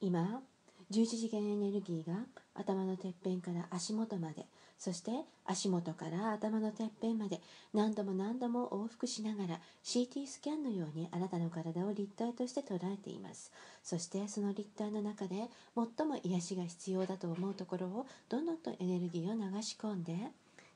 今、11次元エネルギーが頭のてっぺんから足元まで、そして足元から頭のてっぺんまで何度も何度も往復しながら CT スキャンのようにあなたの体を立体として捉えています。そしてその立体の中で最も癒しが必要だと思うところをどんどんとエネルギーを流し込んで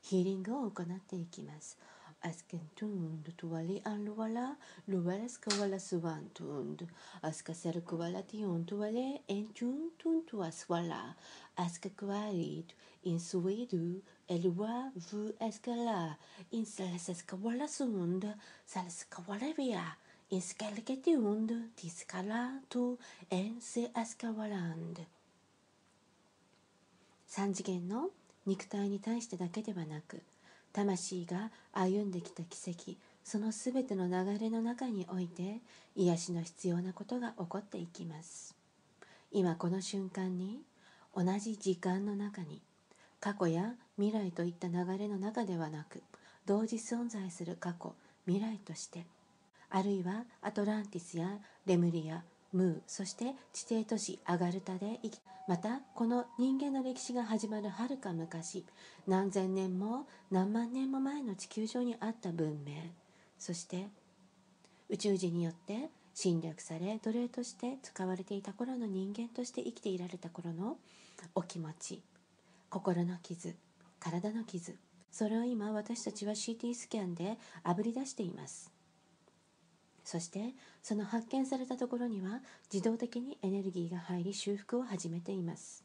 ヒーリングを行っていきます。アスケントゥンドトゥワリアンルワラルワラスカワラスワントゥンドアスカセルクワラティオントゥワレエンチュントゥントゥアスワラアスカクワリインスウィドゥエルワヴエスカラインサラセスカワラスウンドサラスカワレビアインスカルケティウンドティスカラトゥエンセアスカワランド。3次元の肉体に対してだけではなく、魂が歩んできた奇跡、そのすべての流れの中において癒しの必要なことが起こっていきます。今この瞬間に、同じ時間の中に、過去や未来といった流れの中ではなく、同時存在する過去未来として、あるいはアトランティスやレムリア、ムー、そして地底都市アガルタで生き、またこの人間の歴史が始まるはるか昔、何千年も何万年も前の地球上にあった文明、そして宇宙人によって侵略され奴隷として使われていた頃の人間として生きていられた頃のお気持ち、心の傷、体の傷、それを今私たちは CT スキャンであぶり出しています。そしてその発見されたところには自動的にエネルギーが入り、修復を始めています。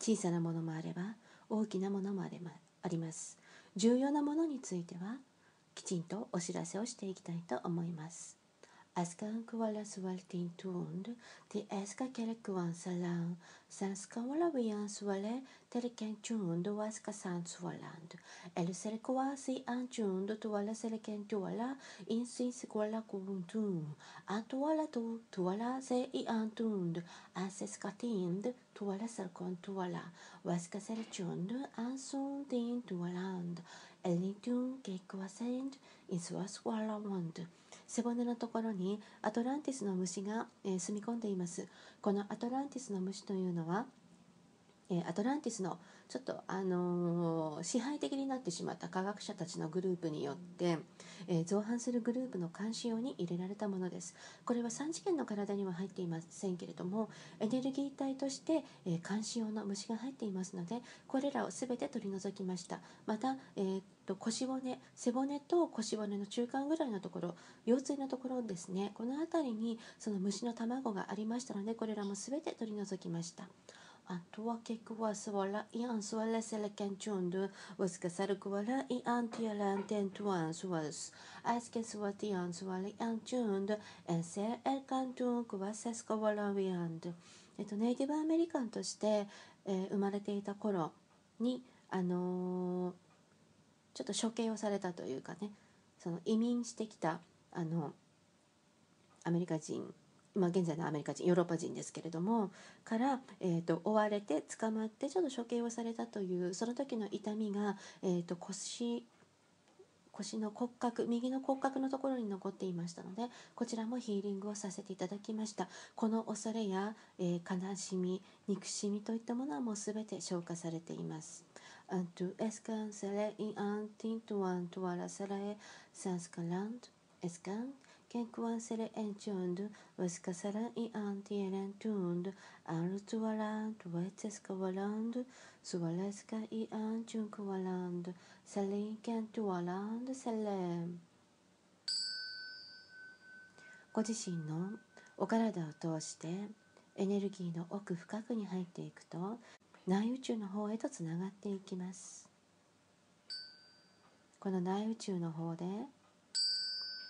小さなものもあれば大きなものもあります。重要なものについてはきちんとお知らせをしていきたいと思います。アスカンクワラスワルティントゥンドティエスカケレクワンサランサンスカワラウィアンスワレテレケンチュンドワスカサンスワランドエルセレコワシアンチュンドトワラセレケントワラインスインスコワラコントゥンアントワラトトワラセイアントゥンドアンセスカティンドトワラセルコントワラワスカセレチュンドアンソンティントワランドエリトゥンケイクワセンドインスワスワラワンド。背骨のところにアトランティスの虫が、住み込んでいます。このアトランティスの虫というのは、アトランティスのちょっと、支配的になってしまった科学者たちのグループによって、造反するグループの監視用に入れられたものです。これは3次元の体には入っていませんけれども、エネルギー体として、監視用の虫が入っていますので、これらをすべて取り除きました。また、腰骨、背骨と腰骨の中間ぐらいのところ、腰椎のところですね、この辺りにその虫の卵がありましたので、これらもすべて取り除きました。アトワケクワスワライアンスワレセレケンチュンドウスカサルクワライアンティアランテントワンスワスアスケスワティアンスワレアンチュンドエンセエルカントゥンクワセスカワラウィアンド。ネイティブアメリカンとして、生まれていた頃に、ちょっと処刑をされたというかね、その移民してきたアメリカ人、まあ、現在のアメリカ人、ヨーロッパ人ですけれどもから、追われて捕まってちょっと処刑をされたという、その時の痛みが、腰の骨格、右の骨格のところに残っていましたので、こちらもヒーリングをさせていただきました。この恐れや、悲しみ、憎しみといったものはもうすべて消化されています。アントゥエスカンセレイアンティントワントワラセレサンスカランドエスカンケンクワンセレエンチュンドウスカサランイアンティエレントゥンドアンルトワランドウエツエスカワランドスワレスカイアンチュンクワランドセレイケントワランドセレン。ご自身のお体を通してエネルギーの奥深くに入っていくと、内宇宙の方へとつながっていきます。この内宇宙の方で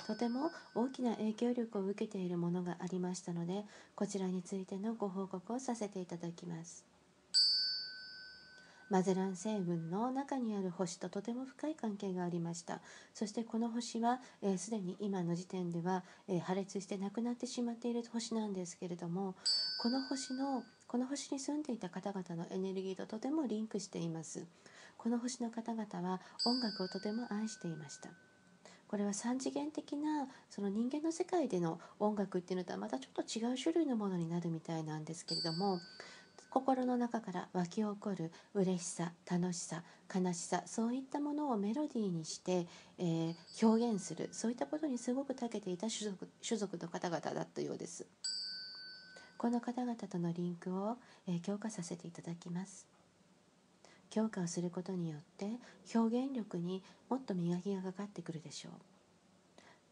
とても大きな影響力を受けているものがありましたので、こちらについてのご報告をさせていただきます。マゼラン星雲の中にある星ととても深い関係がありました。そしてこの星はすでに今の時点では、破裂してなくなってしまっている星なんですけれども、この星に住んでいた方々のエネルギーととてもリンクしています。この星の方々は音楽をとても愛していました。これは3次元的なその人間の世界での音楽っていうのとはまたちょっと違う種類のものになるみたいなんですけれども、心の中から湧き起こる嬉しさ、楽しさ、悲しさ、そういったものをメロディーにして、表現する、そういったことにすごく長けていた種族の方々だったようです。この方々とのリンクを、強化させていただきます。強化をすることによって表現力にもっと磨きがかかってくるでしょう。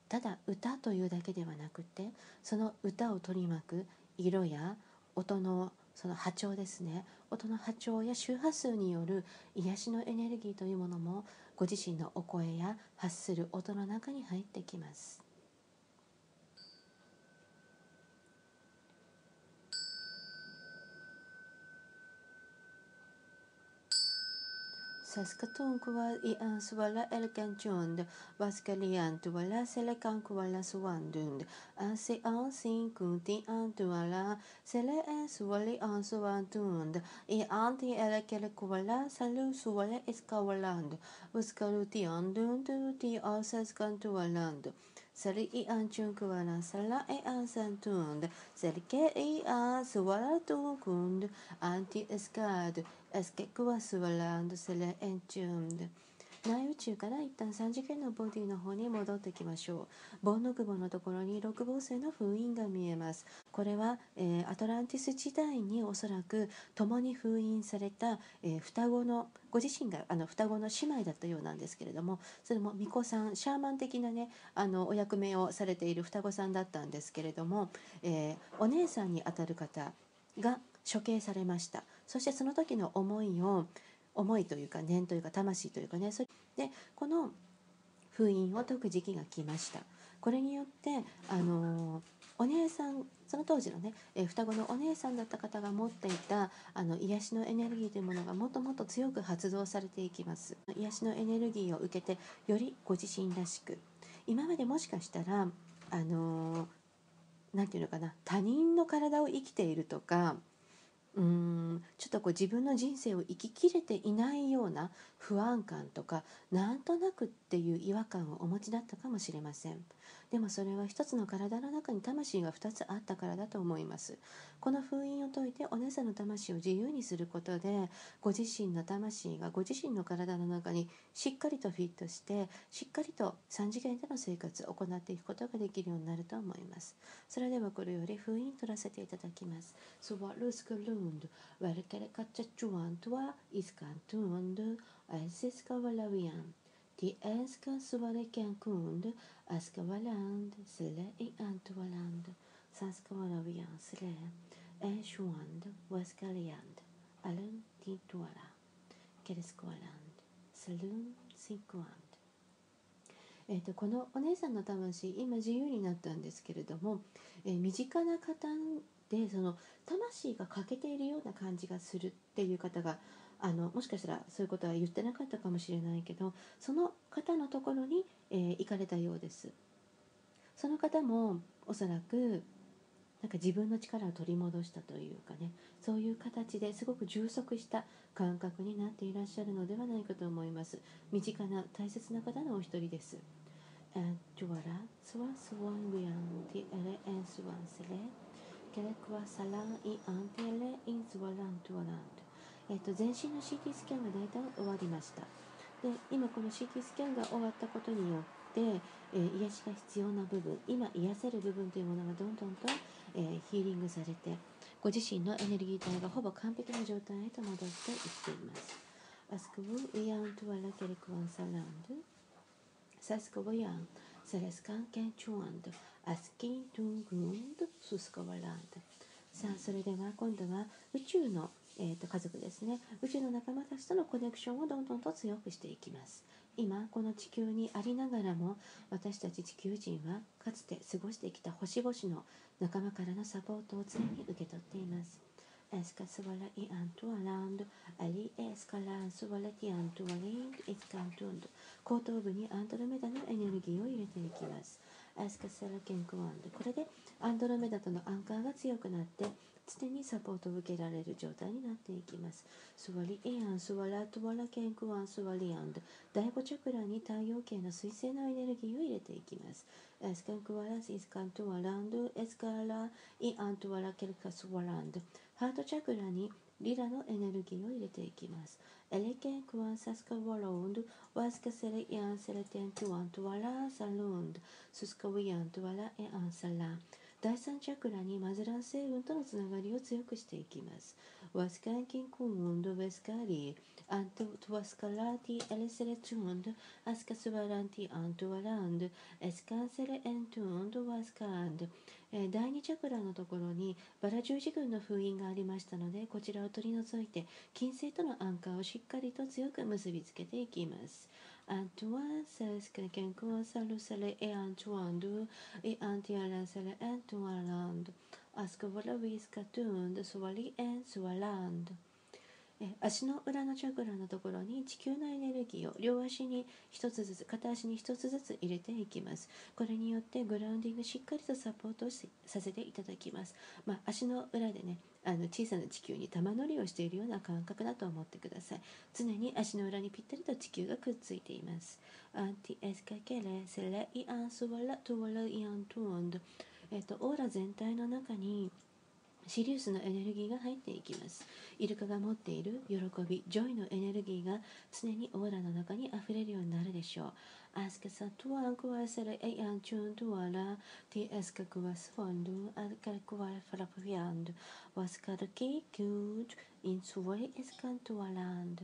ただ歌というだけではなくて、その歌を取り巻く色や音のその波長ですね、音の波長や周波数による癒しのエネルギーというものもご自身のお声や発する音の中に入ってきます。Saskatoon kuwal iang suwala elkanchund, waskalian tuwala selekang kuwala suwandund, ansi ansin kunti antuwala, sele en suwali an suwandund, ianti elkel kuwala salu suwala iskawaland, uskalutian dunduti al saskantuwaland.セリイアンチュンクワランサラエアンサントゥンドセリケイアンスワラトゥンクンドアンティエスカードエスケクワスワランドセレエンチュンド。内宇宙から一旦3次元のボディの方に戻ってきましょう。ボンノグボのところに六芒星の封印が見えます。これは、アトランティス時代におそらく共に封印された、双子のご自身が双子の姉妹だったようなんですけれども、それも巫女さん、シャーマン的なねお役目をされている双子さんだったんですけれども、お姉さんにあたる方が処刑されました。そしてその時の思いというか念というか魂というかね、それでこの封印を解く時期が来ました。これによってお姉さん、その当時のね双子のお姉さんだった方が持っていた癒しのエネルギーというものがもっともっと強く発動されていきます。癒しのエネルギーを受けて、よりご自身らしく、今までもしかしたらなんていうのかな、他人の体を生きているとか、ちょっとこう自分の人生を生ききれていないような不安感とか、なんとなくっていう違和感をお持ちだったかもしれません。でもそれは一つの体の中に魂が2つあったからだと思います。この封印を解いてお姉さんの魂を自由にすることで、ご自身の魂がご自身の体の中にしっかりとフィットして、しっかりと3次元での生活を行っていくことができるようになると思います。それではこれより封印取らせていただきます。スワルスクルンドワルケレカチャチュワントワイスカントゥンドアイシスカワラウィアンDie älskar svariken kunde, älskar valand, sille i antovaland, sanskavaravian sille, äshuand, vaskaliand, alun tintuara, kereskoaland, salun sinkuand。このお姉さんの魂、今自由になったんですけれども、身近な方でその魂が欠けているような感じがするっていう方が、もしかしたらそういうことは言ってなかったかもしれないけど、その方のところに、行かれたようです。その方もおそらくなんか自分の力を取り戻したというかね、そういう形ですごく充足した感覚になっていらっしゃるのではないかと思います。身近な大切な方のお一人です。ジョワラスワスワンウィアンティエレエンスワンセレケレクワサランイアンティエレインスワラントワラント。全身の CT スキャンが大体終わりました。で、今この CT スキャンが終わったことによって、癒しが必要な部分、今癒せる部分というものがどんどんと、ヒーリングされて、ご自身のエネルギー体がほぼ完璧な状態へと戻っていっています。アスクブウィアントゥワラケリクワンサランドサスクブヤンセレスカンケンチュワンドアスキントゥングンドススカワランド。さあ、それでは今度は宇宙の家族ですね、宇宙の仲間たちとのコネクションをどんどんと強くしていきます。今この地球にありながらも、私たち地球人はかつて過ごしてきた星々の仲間からのサポートを常に受け取っています。エスカスワライアントワランドアリエスカランスワラティアントワリンエスカントンド、後頭部にアンドロメダのエネルギーを入れていきます。アスカサラケンクワンで、これでアンドロメダとのアンカーが強くなって常にサポートを受けられる状態になっていきます。スワリエアン、スワラトワラケンクワン、スワリアンで、第5チャクラに太陽系の水星のエネルギーを入れていきます。エスカンクワラス、イスカントワランド、エスカライアントワラケルカスワランド、ハートチャクラにリラのエネルギーを入れていきます。エレケンクワンサスカワロンド、ワスカセレイアンセレテントワントワラサロンド、ススカウィアントワラエアンサラ。第3チャクラにマゼラン星雲とのつながりを強くしていきます。ワスカンキンコウンド、ベスカリー、アントワスカラティ、エレセレトゥンド、アスカスワランティ、アントワランド、エスカンセレエントゥンド、ワスカンド。第2チャクラのところにバラ十字軍の封印がありましたので、こちらを取り除いて金星とのアンカーをしっかりと強く結びつけていきます。アントワンサスカケンコンサルサレエアントワンドエアンティアランサレエントワランドアスカワラウィスカトゥンドソワリエンソワランド。足の裏のチャクラのところに地球のエネルギーを両足に一つずつ、片足に一つずつ入れていきます。これによってグラウンディングしっかりとサポートをさせていただきます。足の裏でね、小さな地球に玉乗りをしているような感覚だと思ってください。常に足の裏にぴったりと地球がくっついています。アンティエスカケレセレイアンスワラトワライアントワンド、オーラ全体の中にシリウスのエネルギーが入っていきます。イルカが持っている喜び、ジョイのエネルギーが常にオーラの中にあふれるようになるでしょう。アスカサトワンクワセレイアンチュントワラティエスカクワスフォンドアカルクワフラプフィアンドワスカルキーキューチインスウェイエスカントワランド。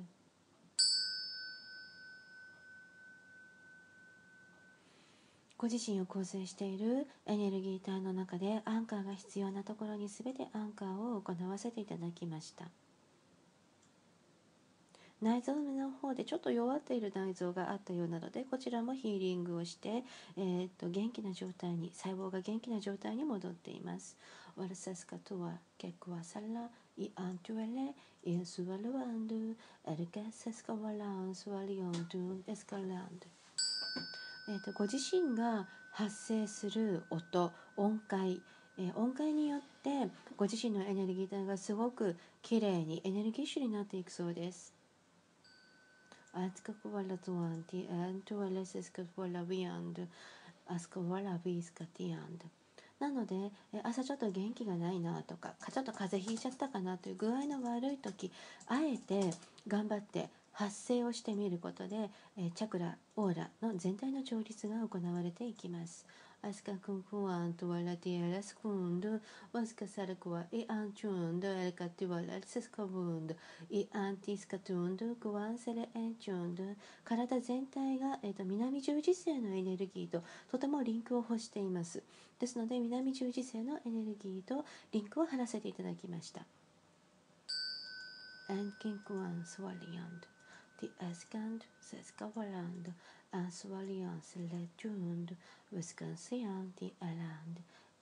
ご自身を構成しているエネルギー体の中でアンカーが必要なところに全てアンカーを行わせていただきました。内臓の方でちょっと弱っている内臓があったようなので、こちらもヒーリングをして、元気な状態に、細胞が元気な状態に戻っています。ワルサスカトワケクワサライアントゥエレインスワルワンドゥエルケセスカワランスワリオンドゥエスカランド。ご自身が発生する音、音階、音階によってご自身のエネルギー体がすごくきれいにエネルギッシュになっていくそうです。アスカクワラトワンティアントワレスカワラビアンドアスカワラビスカティアンド。なので朝ちょっと元気がないなとか、ちょっと風邪ひいちゃったかなという具合の悪い時、あえて頑張って発声をしてみることで、チャクラ、オーラの全体の調律が行われていきます。アスカクンクワントワラティアラスクンドワスカサルクワイアンチュンドエルカティワラセスカウンドイアンティスカトゥンドクワンセレエンチュンド。体全体が、南十字星のエネルギーととてもリンクを欲しています。ですので南十字星のエネルギーとリンクを張らせていただきました。アンキンクワンスワリアンドティアスカンドセスカワランドアスワリアンセレチュンドウスカンセアンティアラン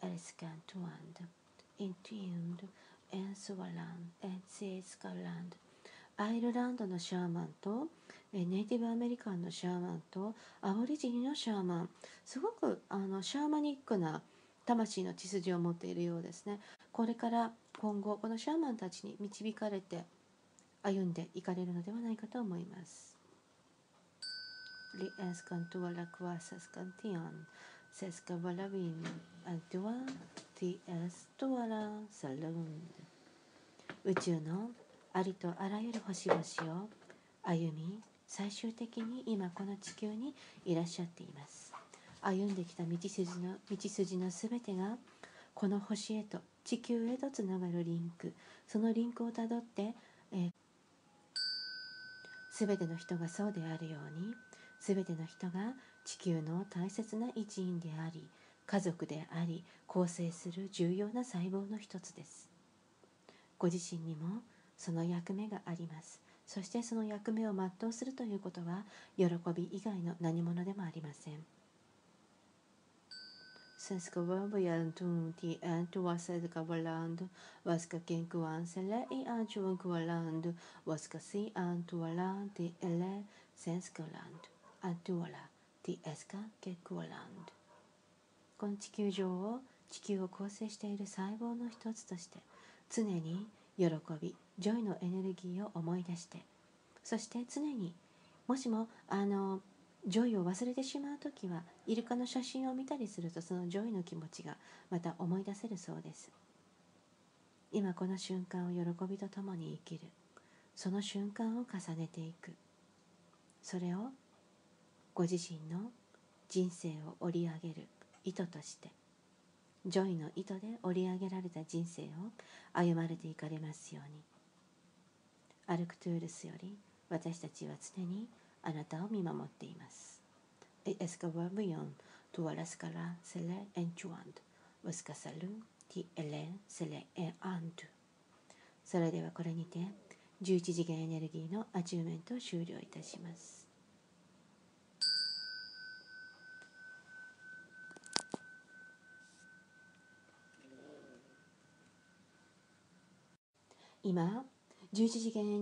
ドエスカントワンドインティンドエンスワランエンセスカランド。アイルランドのシャーマンとネイティブアメリカンのシャーマンとアボリジニのシャーマン、すごくシャーマニックな魂の血筋を持っているようですね。これから今後このシャーマンたちに導かれて歩んでいかれるのではないかと思います。リエスカントワラクワサスカンティアンセスカバラビンアドワティエストワラサルン。宇宙のありとあらゆる星々を歩み、最終的に今この地球にいらっしゃっています。歩んできた道筋のすべてがこの星へと地球へとつながるリンク、そのリンクをたどってすべての人がそうであるように、すべての人が地球の大切な一員であり、家族であり、構成する重要な細胞の一つです。ご自身にもその役目があります。そしてその役目を全うするということは、喜び以外の何物でもありません。セスカワブヤントンティアントワセルカワランドワスカケンクワンセレイアンチュンクワランドワスカシアントワランティエレセンスカランドアントワラティエスカケクワランド。この地球上を地球を構成している細胞の一つとして常に喜び、ジョイのエネルギーを思い出して、そして常にもしもジョイを忘れてしまうときはイルカの写真を見たりするとそのジョイの気持ちがまた思い出せるそうです。今この瞬間を喜びとともに生きる。その瞬間を重ねていく。それをご自身の人生を織り上げる糸として、ジョイの糸で織り上げられた人生を歩まれていかれますように。アルクトゥールスより私たちは常にあなたを見守っています。Es cabalgan todas las caras se le enchuan, busca salud que él se le enandu。それではこれにて11次元エネルギーのアチューメントを終了いたします。今11次元